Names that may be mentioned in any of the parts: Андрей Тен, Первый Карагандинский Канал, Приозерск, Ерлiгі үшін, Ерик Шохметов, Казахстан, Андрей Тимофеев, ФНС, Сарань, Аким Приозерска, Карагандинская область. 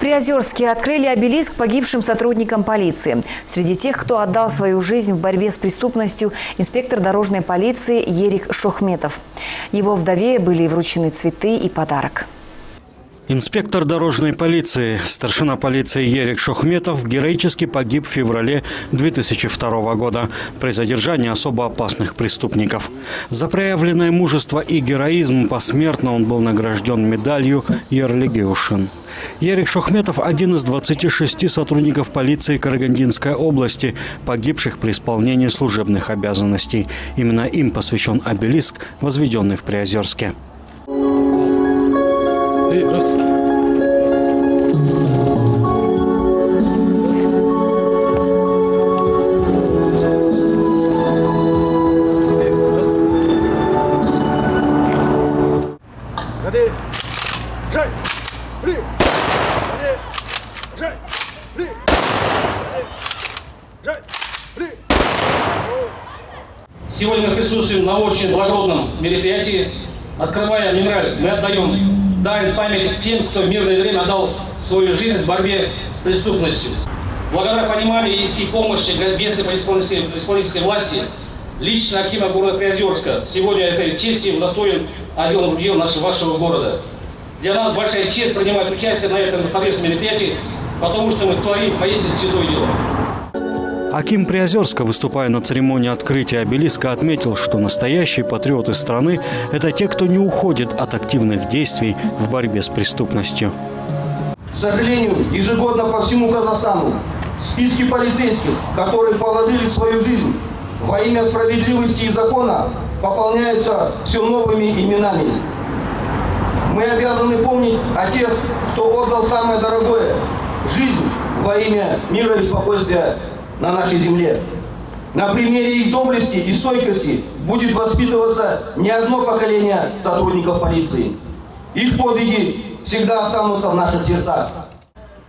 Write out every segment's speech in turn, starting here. Приозерске открыли обелиск погибшим сотрудникам полиции. Среди тех, кто отдал свою жизнь в борьбе с преступностью, инспектор дорожной полиции Ерик Шохметов. Его вдове были вручены цветы и подарок. Инспектор дорожной полиции, старшина полиции Ерик Шохметов героически погиб в феврале 2002 года при задержании особо опасных преступников. За проявленное мужество и героизм посмертно он был награжден медалью «Ерлигі үшін». Ерик Шохметов – один из 26 сотрудников полиции Карагандинской области, погибших при исполнении служебных обязанностей. Именно им посвящен обелиск, возведенный в Приозерске. Сегодня мы присутствуем на очень благородном мероприятии. Открывая мемориал, мы отдаем дань памяти тем, кто в мирное время отдал свою жизнь в борьбе с преступностью. Благодаря пониманию и помощи местной исполнительской власти, лично Акима города Приозерска, сегодня этой чести удостоен отдел дел вашего города. Для нас большая честь принимать участие на этом торжественном мероприятии, потому что мы творим поистине святое дело. Аким Приозерска, выступая на церемонии открытия обелиска, отметил, что настоящие патриоты страны – это те, кто не уходит от активных действий в борьбе с преступностью. К сожалению, ежегодно по всему Казахстану списки полицейских, которые положили свою жизнь во имя справедливости и закона, пополняются все новыми именами. Мы обязаны помнить о тех, кто отдал самое дорогое – жизнь во имя мира и спокойствия на нашей земле. На примере их доблести и стойкости будет воспитываться не одно поколение сотрудников полиции. Их подвиги всегда останутся в наших сердцах.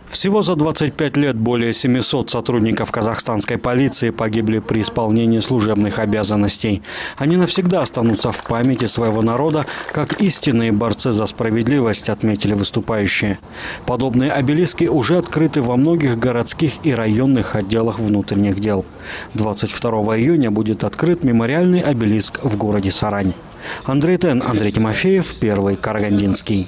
Всего за 25 лет более 700 сотрудников казахстанской полиции погибли при исполнении служебных обязанностей. Они навсегда останутся в памяти своего народа, как истинные борцы за справедливость, отметили выступающие. Подобные обелиски уже открыты во многих городских и районных отделах внутренних дел. 22 июня будет открыт мемориальный обелиск в городе Сарань. Андрей Тен, Андрей Тимофеев, Первый Карагандинский.